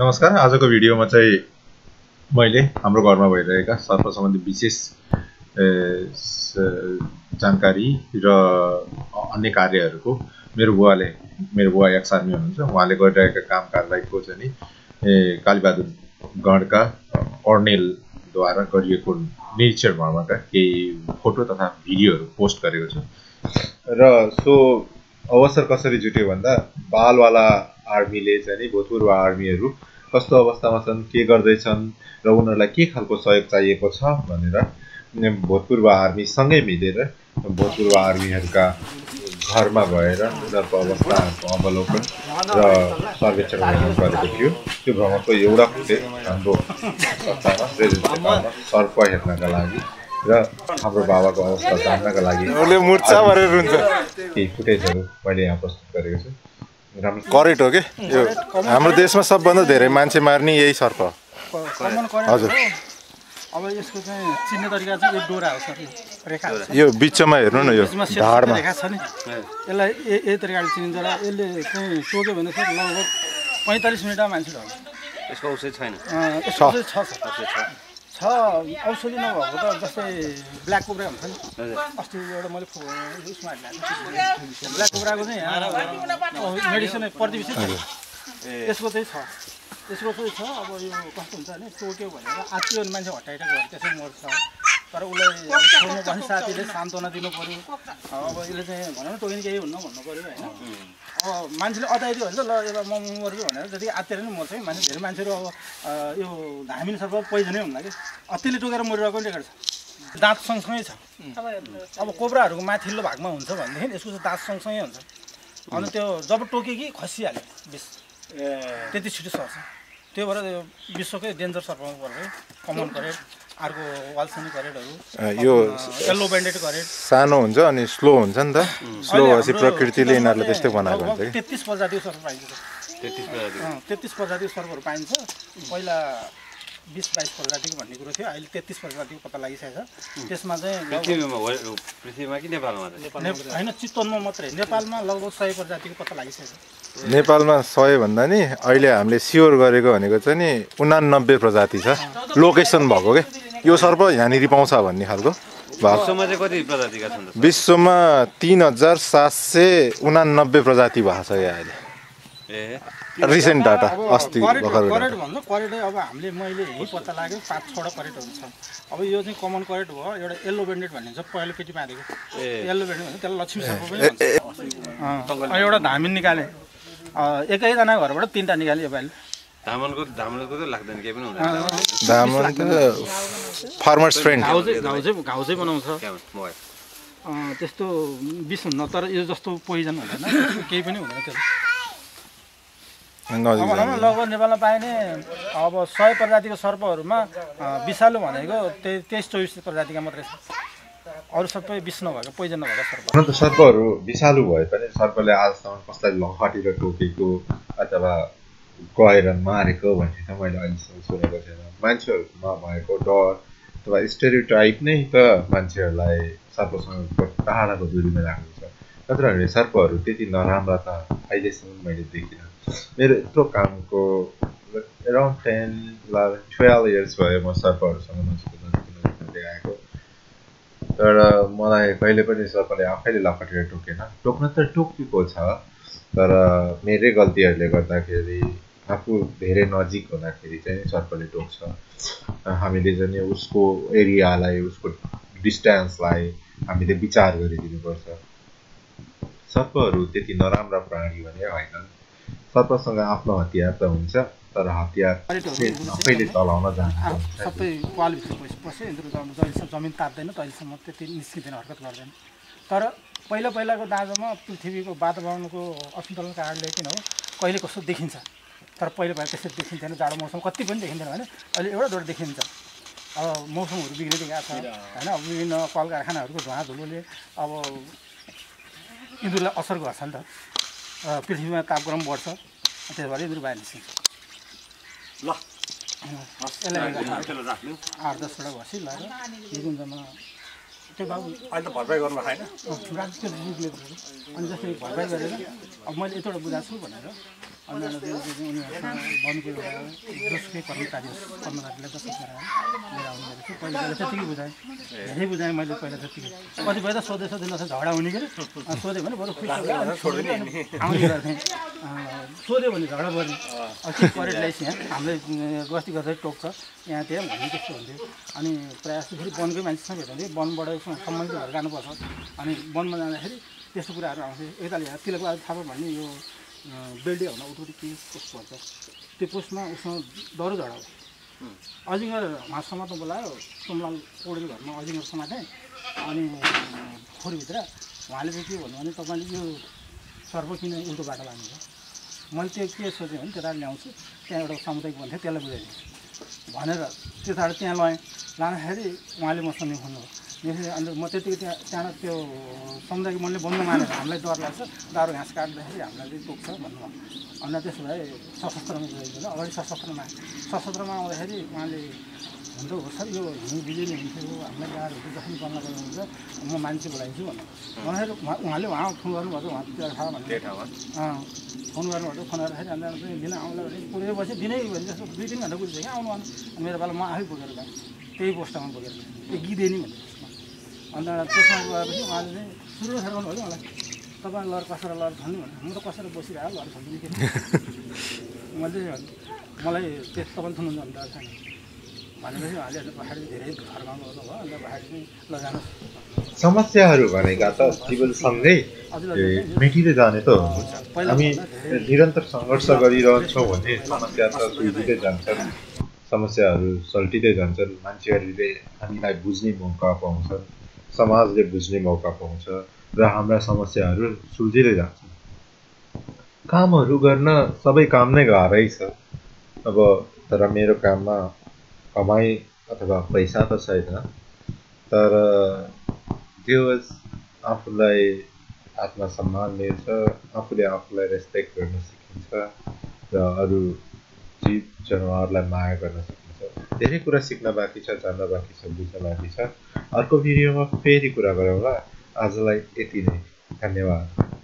नमस्कार। आजको भिडियोमा चाहिँ मैले हाम्रो घरमा भइरहेका सर्प सम्बन्धी विशेष जानकारी र अन्य कार्यहरुको मेरो बुवा एक्स आर्मी हुनुहुन्छ। उहाँले गरिरहेका कामकाजको चाहिँ नि कालीबहादुर गणका कर्नेल द्वारा गरिएको नेचर भ्रमणका केही फोटो तथा भिडियोहरु पोस्ट गरेको छु र सो अवसर कसरी जुट्यो भन्दा बालवाला आर्मीले चाहिँ भूतपूर्व आर्मीहरु कस्तो अवस्थामा छन्, के गर्दै छन् र उनीहरुलाई के खालको सहयोग चाहिएको छ भनेर भूतपूर्व आर्मी सँगै मिलेर भूतपूर्व आर्मीहरुका घरमा गएर उनीहरुको अवस्थाको अवलोकन र सर्वेक्षण गरेको थियो। त्यो भ्रमणको एउटा फुटेज हाम्रो संस्थामा सर्प हेर्नका लागि र हाम्रो बाबाको अवस्था जान्नका लागि मुर्छा भरेर हुन्छ केही फुटेजहरु मैले यहाँ प्रस्तुत गरेको छु। करेट हो के यो हाम्रो देशमा सबभन्दा धेरै मान्छे मार्ने यही सर्प हो। हजुर, अब यसको चाहिँ चिन्ने तरिका चाहिँ यो डोरा हो सर, रेखा यो बीचमा हेर्नु न, यो धारमा रेखा छ नि, यसलाई ए तरिकाले चिनिन्छ र यसले चाहिँ सोच्यो भने सर लगभग 45 मिनेटमा मान्छे ढल्छ। यसको औषधि छैन? यसको औषधि छ, औषधि नभएको त जस्तै ब्ल्याक कोब्रा हुन्छ नि। अस्ति एउटा मैले उसमा ब्ल्याक कोब्राको चाहिँ मेडिसिन प्रतिविषय यसको चाहिँ छ, त्यसको चाहिँ छ। अब यो कस्तो हुन्छ भने टोक्यो भनेर आत्तियो मान्छे हटाएर गएर त्यसै मर्छ, तर उसलाई छोड्नु पनि साथीले सान्त्वना दिनु पर्यो। अब यसले चाहिँ भनौँ न टोकिन केही हुन्न भन्नु पर्यो होइन। अब मान्छेले अताइदियो भने त ल एउटा मर्यो भनेर जति आत्तिएर नि मर्छ है मान्छे। धेरै मान्छेहरू अब यो धामिने सर्प पोइजनै हुन्न कि अत्तिले टोकेर मरिरहेको पनि रेकर्ड छ, दाँत सँगसँगै छ। अब कोब्राहरूको माथिल्लो भागमा हुन्छ भनेदेखि यसको चाहिँ दाँत सँगसँगै हुन्छ, अन्त त्यो जब टोक्यो कि खसिहाल्यो बिस, त्यति छिटो सर्छ। त्यो भएर विश्वकै डेन्जर सर्पमा पर्छ कमन करेट, अर्को वाल्सनी करेटहरू, यो येलो ब्यान्डेड करेट सानो हुन्छ अनि स्लो हुन्छ नि त, स्लो भएपछि प्रकृतिले यिनीहरूले त्यस्तै बनाएको हुन्छ कि 33 प्रजातिको सर्प पाइन्छ। 33 प्रजातिको सर्पहरू पाइन्छ। पहिला 20-22 प्रजातिको भन्ने कुरो थियो, अहिले 33 प्रजातिको पत्ता लागिसकेको छ। त्यसमा चाहिँ पृथ्वीमा कि नेपालमा होइन, चितवनमा मात्रै नेपालमा लगभग 100 प्रजातिको पत्ता लागिसकेको छ। नेपालमा 100 भन्दा नि अहिले हामीले स्योर गरेको भनेको चाहिँ नि 89 प्रजाति छ लोकेसन भएको के यो सर्प यहाँनिर पाउँछ भन्ने खालको। विश्वमा चाहिँ कति प्रजातिका छन्? विश्वमा 3789 प्रजाति भएको छ यहाँ अहिले रिसेन्ट डाटा अस्ति करेट भन्छ। करेट अब हामीले मैले यही पत्ता लाग्यो 5-6 करेटहरू छ। अब यो चाहिँ कमन करेट भयो, एउटा येल्लो ब्यान्डेड भन्ने हुन्छ, पहिलो पेटी मारेको येल्लो ब्यान्डेड भन्छ, त्यसलाई लक्ष्मी सर्प पनि भन्छ। एउटा धामिन निकाले एकैजना घरबाट 3टा निकाले योपालि। धामनको त लाग्दैन के पनि हुन्छ, धामन त फार्मर्स फ्रेन्ड घाउ चाहिँ बनाउँछ त्यस्तो विष हुन्न, तर यो जस्तो पोइजन हुँदैन, केही पनि हुँदैन त्यसले। लगभग नेपालमा पाइने अब 100 प्रजातिको सर्पहरूमा विषालु भनेको 23-24 प्रजातिका मात्रै छ, अरू सबै विष नभएको पोइजन नभएको सर्प। अन्त सर्पहरू विषालु भए पनि सर्पले आजसम्म कसलाई लखटेर टोकेको अथवा गएर मारेको भन्ने त मैले अहिलेसम्म सुनेको थिएन। मान्छेहरूमा भएको डर अथवा स्टेरियोटाइप नै त मान्छेहरूलाई सर्पसँगको टाढाको दूरीमा राख्नु छ, नत्र सर्पहरू त्यति नराम्रा त अहिलेसम्म मैले देखिनँ। मेरो यत्रो कामको एराउन्ड 10-12 इयर्स भयो म सर्पहरूसँग मान्छेको आएको, तर मलाई कहिले पनि सर्पले आफैले लखटेर टोकेन। टोक्न त टोकेको छ, तर मेरै गल्तीहरूले गर्दाखेरि आफू धेरै नजिक हुँदाखेरि चाहिँ सर्पले टोक्छ। हामीले चाहिँ उसको एरियालाई, उसको डिस्टेन्सलाई हामीले विचार गरिदिनुपर्छ। सर्पहरू त्यति नराम्रा प्राणी भने होइनन्। सर्पसँग आफ्नो हतियार त हुन्छ, तर हतियार आफैले चलाउन जान्छ। सबै क्वालिफिकेसन भएपछि यिनीहरू जहिलेसम्म जमिन ताप्दैन तहिलेसम्म त्यति निस्किँदैन, हरकत गर्दैन। तर पहिलाको दाँजोमा पृथ्वीको वातावरणको असन्तुलनको कारणले किन हो कहिले कस्तो देखिन्छ, तर पहिला त्यसरी देखिन्थेन। जाडो मौसम कति पनि देखिँदैन भने अहिले एउटा दुवटा देखिन्छ। अब मौसमहरू बिग्रिँदै गएको छ होइन, अब विभिन्न कल कारखानाहरूको धुवा धुलोले अब यिनीहरूलाई असर गर्छ नि त, पृथ्वीमा तापक्रम बढ्छ, त्यही भएर यिनीहरू बाहिर निस्किन्छ। ल यसलाई 8-10 वटा घसी लगाएर निकुञ्जमा त्यो बाबु अहिले त भरपाई गर्नु छैन राख्छु, अनि जसरी भरपाई गरेर अब मैले यतिवटा बुझाएको छु भनेर I building on out of the case of the postman is on Dorado. I think Masama to Bolaro, some long order, no, I think some other. I mean, for you, while you want it to you serve in the Batalani. Multi case of the Interalliance, there are something on the television. One other, this are the line, Lan Harry, Malimosoni Hono. Under Motet cannot something only Bondaman, unless Darwin has got the hair, let it cook someone. On that way, Sassatrama, or Sassatrama, Sassatrama, or the heavy only. And those are you, you begin into America, manageable as you want. Only one, who are what they have, 8 hours. And then dinner was a delay when just breathing and with the young one, and made about my hypocrite. They was down together. They give anyone. And the person who are on the Taban Lord Passer Lord Honeyman, Mother Bossi, I love something. Malay, just someone to know that. Malaysia, I never had the rape, Harman, never had Lazana. Samasaru, when I got us, people someday, making the Danito. I mean, didn't the Sangers of Gadiron so one day, Samasasa, we did it and Samasaru, salty days and Manchari, I mean, I Busni Monka Ponsa, Samas de Busni Moka Ponsa. र हाम्रा समस्याहरु सुल्झिदै जान्छन् कामहरु गर्न सबै काम नै गाह्रै छ अब तर मेरो काममा कमाई अथवा पैसा त छैन तर दिवस आफुलाई आत्मसम्मान दिन्छ आफुले आफुलाई रेस्पेक्ट गर्न सिकिन्छ र अरु जीव जनावरलाई माया गर्न सिकिन्छ धेरै कुरा सिक्न बाँकी छ जान्न बाँकी छ बुझ्न बाँकी छ अर्को भिडियोमा फेरि कुरा गरौँला आजलाई यति नै धन्यवाद